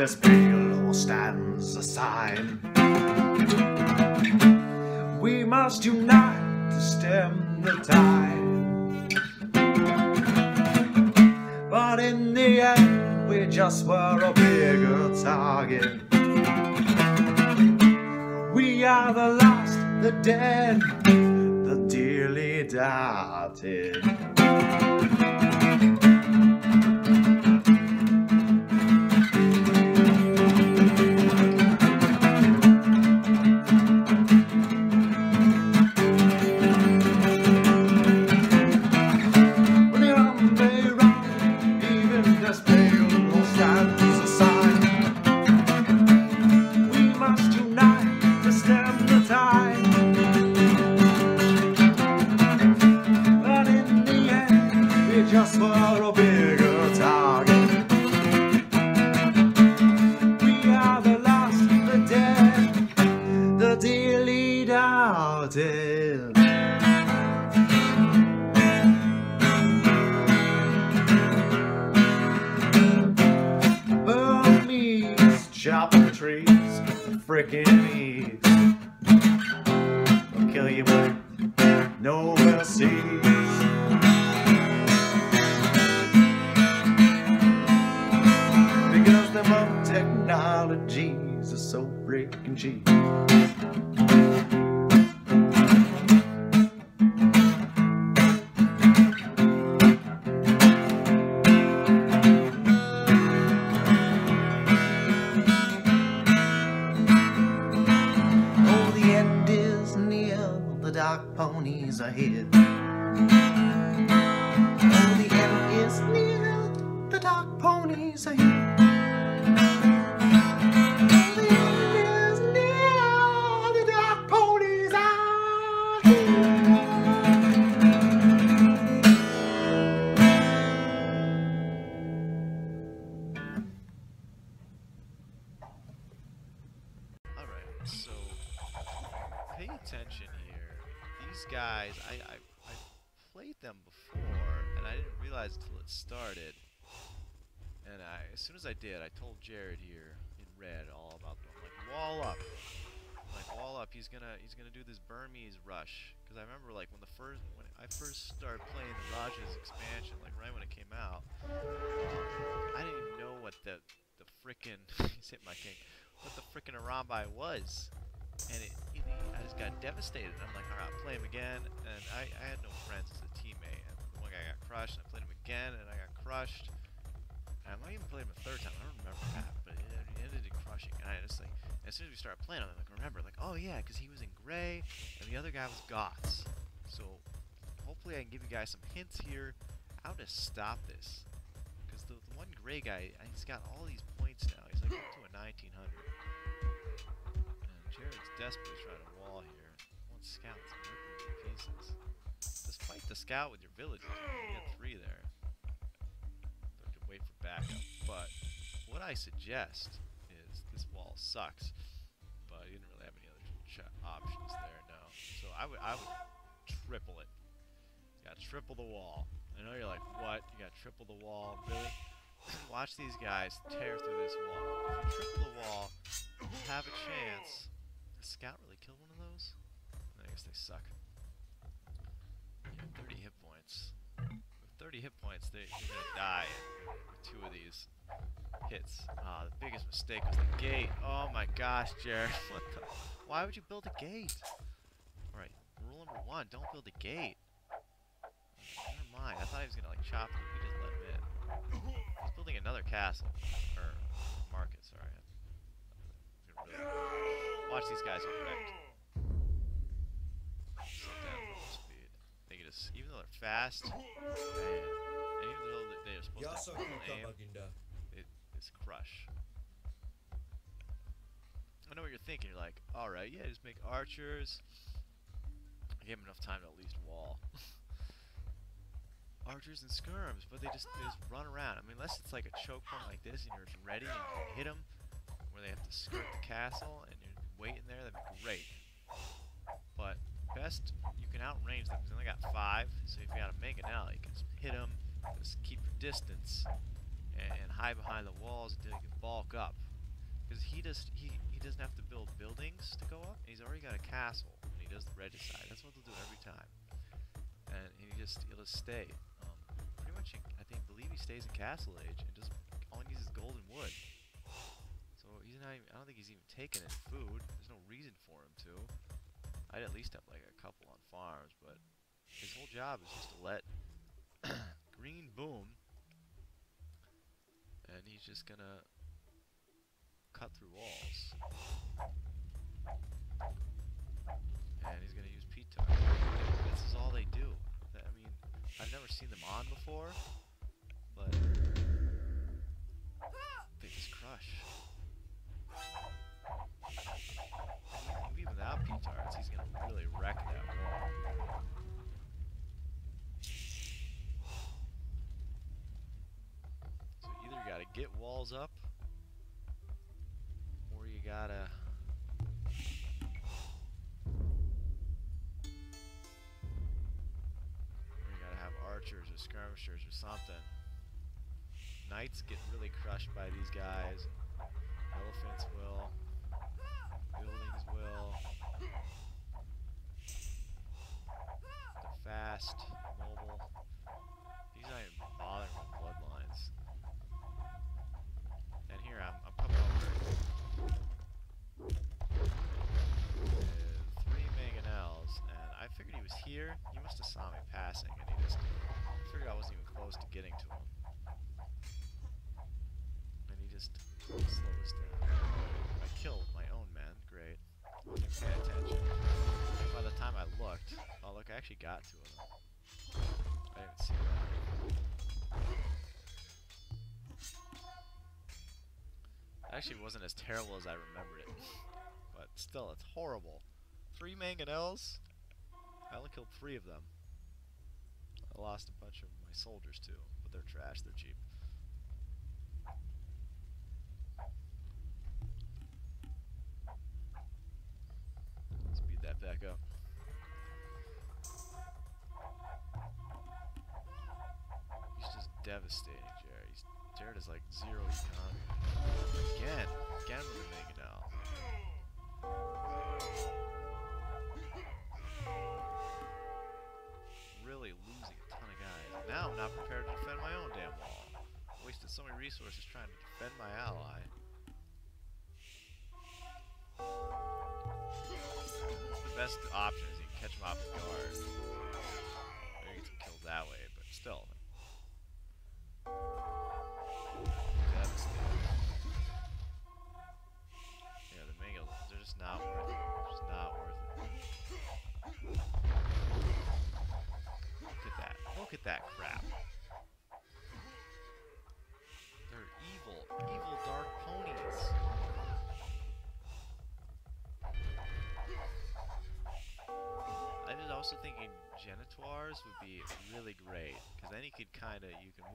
as pale or stands aside. We must unite to stem the tide. But in the end, we just were a bigger target. We are the lost, the dead, the dearly departed. Burmese chopping trees, frickin' ease. I'll kill you with no mercy. Technologies are so freaking cheap. Oh, the end is near, the dark ponies are hid. Oh, the end is near, the dark ponies are hid. Started, and as soon as I did, I told Jared here in red all about them. I'm like, wall up, he's gonna do this Burmese rush, because I remember like when I first started playing the Rajas expansion, like right when it came out, I didn't even know what the frickin' he's hit my king, what the frickin' Arambai was, and I just got devastated. I'm like, all right, I'll play him again, and I had no friends as a teammate. I got crushed, and I played him again, and I got crushed. And I might even played him a third time, I don't remember that, but it ended in crushing. And I just like, as soon as we started playing, I like remember, like, oh yeah, because he was in gray, and the other guy was Goths. So hopefully I can give you guys some hints here how to stop this. Because the one gray guy, he's got all these points now. He's like up to a 1900. And Jared's desperately trying to wall here. One scout's ripping to pieces. Just fight the scout with your villagers. You get three there. So I could wait for backup. But what I suggest is this wall sucks. But you didn't really have any other options there, no. So I would triple it. You gotta triple the wall. I know you're like, what? You gotta triple the wall? Really? Watch these guys tear through this wall. If you triple the wall, you have a chance. Did the scout really kill one of those? I guess they suck. 30 hit points. With 30 hit points, they're gonna die with two of these hits. Ah, the biggest mistake was the gate. Oh my gosh, Jared. What the? Why would you build a gate? Alright, rule number one, don't build a gate. Never mind, I thought he was gonna like chop him. We just let him in. He's building another castle. Or market, sorry. Watch these guys get wrecked. Even though they're fast, man, even though they're supposed to aim, it's crush. I know what you're thinking. You're like, all right, yeah, just make archers. I gave them enough time to at least wall. Archers and skirms, but they just run around. I mean, unless it's like a choke point like this, and you're just ready and you can hit them, where they have to skirt the castle, and you're waiting there. That'd be great. But best you can outrange them, because they only got 5, so if you gotta make an alley, you can just hit them, just keep your distance, and hide behind the walls until you can bulk up. he doesn't have to build buildings to go up. He's already got a castle, and he does the regicide. That's what they'll do every time. And he'll just stay. Pretty much, I believe he stays in castle age, and just all he needs is gold and wood. So he's not even, I don't think he's even taking in food. There's no reason for him to. I'd at least have like a couple on farms, but his whole job is just to let green boom, and he's just gonna cut through walls. And he's gonna use P-Tar. This is all they do. I mean, I've never seen them on before, but they just crush. Even without P-Tarts, he's gonna really wreck that wall. So either you gotta get walls up, or you gotta have archers or skirmishers or something. Knights get really crushed by these guys. Elephants will. Buildings will. They're fast, mobile. These aren't even bothering with bloodlines. And here I'm coming over with 3 mangonels, and I figured he was here. He must have saw me passing, and he just figured I wasn't even close to getting to him. And he just slowed us down. I killed my own men. Great. I didn't even pay attention. And by the time I looked, oh look, I actually got 2 of them. I didn't even see that. Actually wasn't as terrible as I remembered it, but still, it's horrible. 3 mangonels? I only killed 3 of them. I lost a bunch of my soldiers too, but they're trash, they're cheap. Speed that back up. He's just devastating, Jared. Jared is like 0 economy. Again with the mangonel. Really losing a ton of guys. Now I'm not prepared to defend my own damn wall. I wasted so many resources trying to defend my ally. The best option is you can catch him off the guard. Or you get killed that way, but still. Yeah, the mangonels, they're just not worth it. Just not worth it. Look at that. Look at that crap. They're evil, evil dark ponies. I was also thinking genitors would be really great, because then you can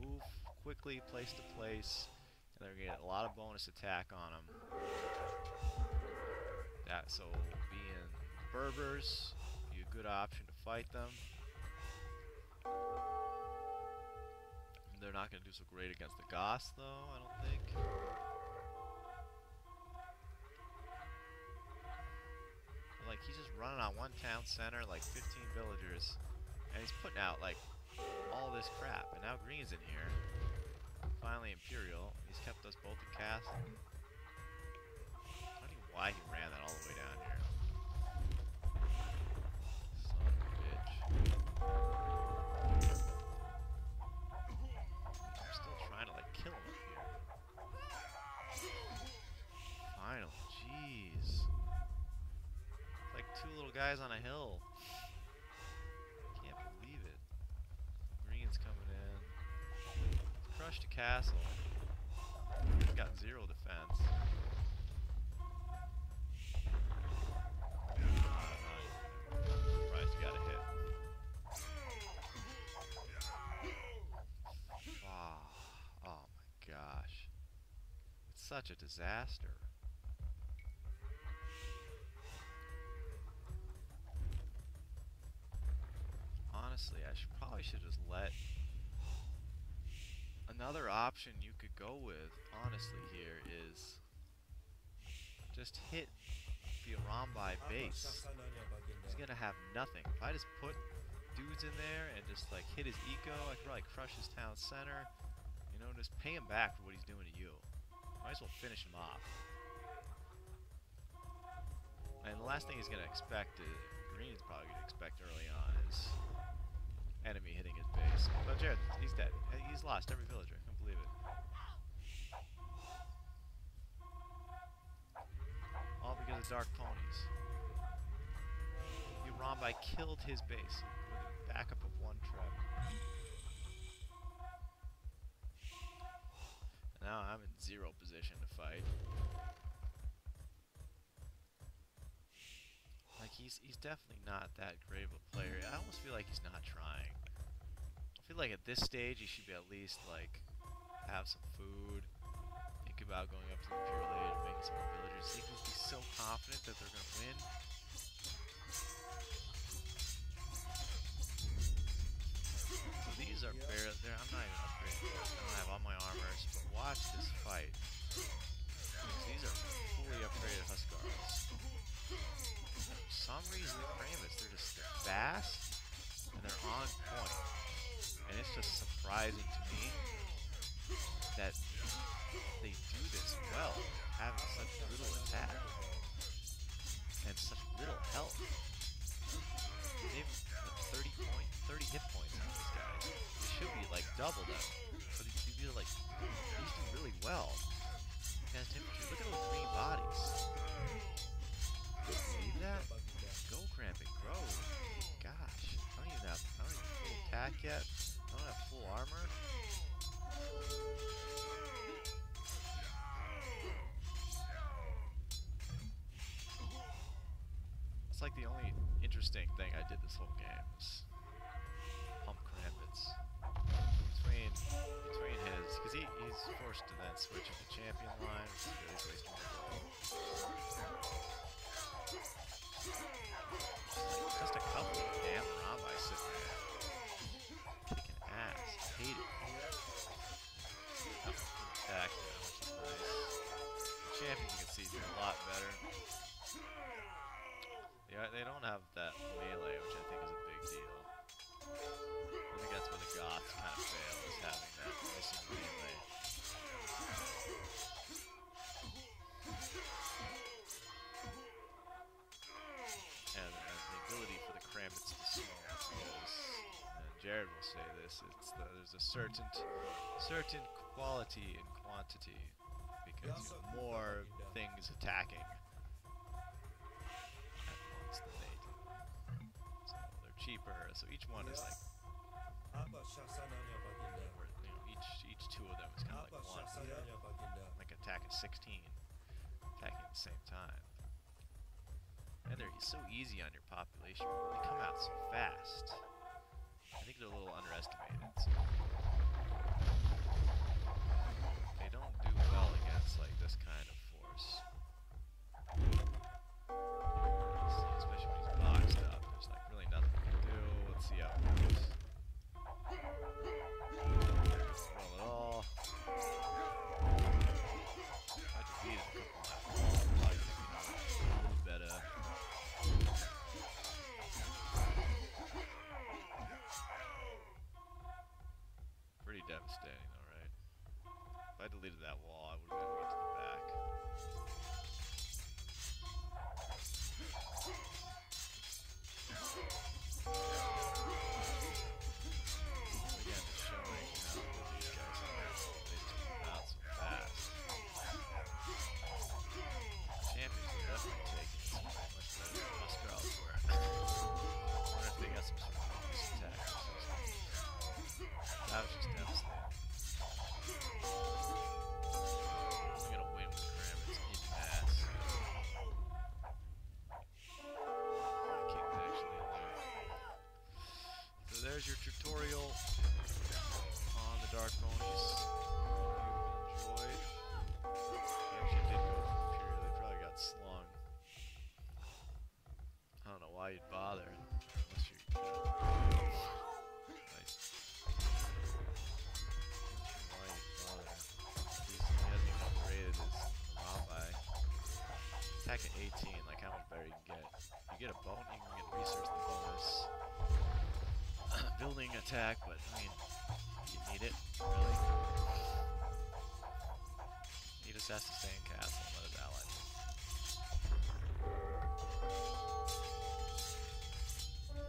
move quickly place to place, and they're gonna get a lot of bonus attack on them. So being Berbers, be a good option to fight them. They're not gonna do so great against the Goths, though. I don't think. Like he's just running on one town center, like 15 villagers, and he's putting out like all this crap. And now Green's in here. Finally Imperial. He's kept us both in castle. I don't know why he ran that all the way down here. Son of a bitch. I'm still trying to like kill him up here. Finally, jeez. Like 2 little guys on a hill. Can't believe it. Green's coming in. Crushed a castle. He's got 0 defense. Surprised he got a hit. Oh my gosh. It's such a disaster. Honestly, I probably should just let... Another option you could go with, honestly, here is just hit the Arambai base, he's gonna have nothing. If I just put dudes in there and just like hit his eco, I could probably crush his town center. You know, just pay him back for what he's doing to you. Might as well finish him off. And the last thing he's gonna expect is, Green's probably gonna expect early on, is enemy hitting his base. Oh, Jared, he's dead. He's lost every villager. I can't believe it. All because of dark ponies. The Arambai killed his base with a backup of one trap. And now I'm in zero position to fight. Like, he's definitely not that great of a player. I almost feel like he's not trying. I feel like at this stage he should be at least, like, have some food, think about going up to the Imperial Age and making some more villagers. He can be so confident that they're going to win. So these are barely there. I'm not even upgrading. I don't have all my armors, but watch this fight. These are fully upgraded Huskarls. For some reason, the Burmese, they're just fast, and they're on point. And it's just surprising to me that they do this well, having such little attack, and such little health. They've 30 hit points on these guys. It should be like double them, but you feel like, these do really well. Look at those green bodies. See that? Go cramping, bro. Gosh, I don't even have full attack yet. I don't have full armor. It's like the only interesting thing I did this whole game is pump crampets. Between his, because he's forced to then switch to the champion line, which is really wasting my goal. Just a couple of damn Arambai sitting there. Kicking ass. I hate it. Attack now, which is nice. Champions, you can see, do a lot better. They don't have that melee, which I think is a big deal. I think that's where the Goths kind of fail, is having that missing melee. And the ability for the Kramits to smell is, and Jared will say this, it's there's a certain quality in quantity, because you have more things attacking at once than they do. So they're cheaper, so each one is like, you know, each two of them is kind of like one, like attack at 16, attacking at the same time. And they're so easy on your population. They come out so fast. I think they're a little underestimated. So they don't do well against like this kind of force. Especially when he's boxed up. There's like really nothing you can do. Let's see how it goes. Roll it all. I defeated him. Pretty devastating, alright. If I deleted that wall, I would have been right to the back. Again, just showing how these guys are. They just come out so fast. Champions are definitely taking this much better than Huskarls were. That was just devastating. I'm gonna win with Kramits in mass. My king's actually alive. So there's your tutorial on the Dark Ponies. Hope you enjoyed. He actually did go for the period. They probably got slung. I don't know why you'd bother unless you're nice. He hasn't upgraded his Arambai. attack at 18, like how much better you can get. You get a bone, you can get research the bonus. Building attack, but I mean, you need it, really. He just has to stay in castle and let his allies.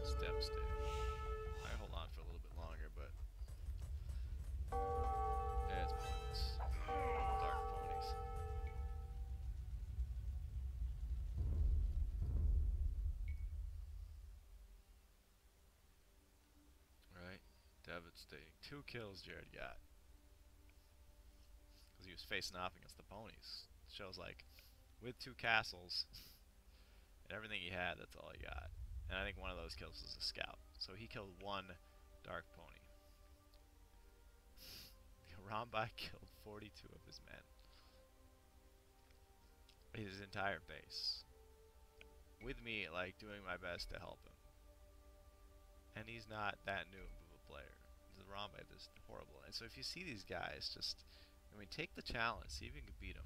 It's devastating. I hold on for a little bit longer, but it's pointless. Dark ponies. Right, devastating. 2 kills Jared got because he was facing off against the ponies. Shows like with 2 castles. And everything he had, that's all he got. And I think one of those kills was a scout. So he killed 1 dark pony. Arambai killed 42 of his men. His entire base. With me, like, doing my best to help him. And he's not that noob of a player. Arambai is horrible. And so if you see these guys, just, I mean, take the challenge. See if you can beat them.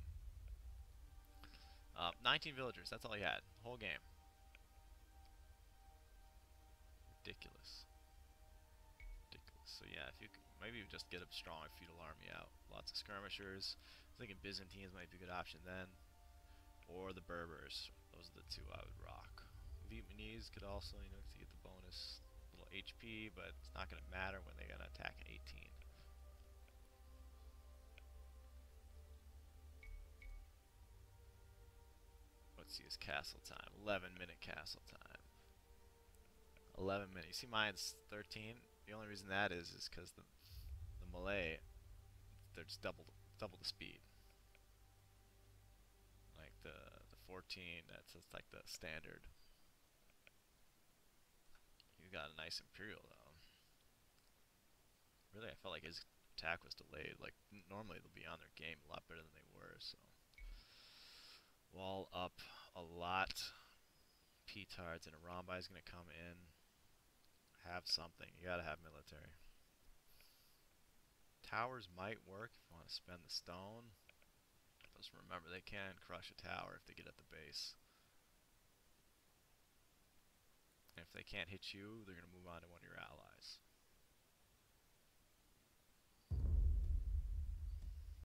19 villagers, that's all he had, whole game. Ridiculous. Ridiculous. So yeah, if you could, maybe you just get a strong feudal army out. Lots of skirmishers. I was thinking Byzantines might be a good option then. Or the Berbers. Those are the 2 I would rock. Vietnamese could also, you know, to get the bonus little HP, but it's not gonna matter when they're gonna attack at 18. Let's see his castle time. 11-minute castle time. 11 minutes. You see mine's 13. The only reason that is because the Malay, they're just double the speed. Like the 14, that's just like the standard. You got a nice imperial though. Really, I felt like his attack was delayed. Like normally they'll be on their game a lot better than they were. So. Wall up a lot. Petards and Arambai is going to come in. Have something. You got to have military. Towers might work if you want to spend the stone. Just remember they can crush a tower if they get at the base. And if they can't hit you, they're going to move on to one of your allies.